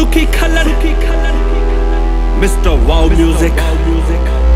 Sukhi Khallar, Mr WOW music.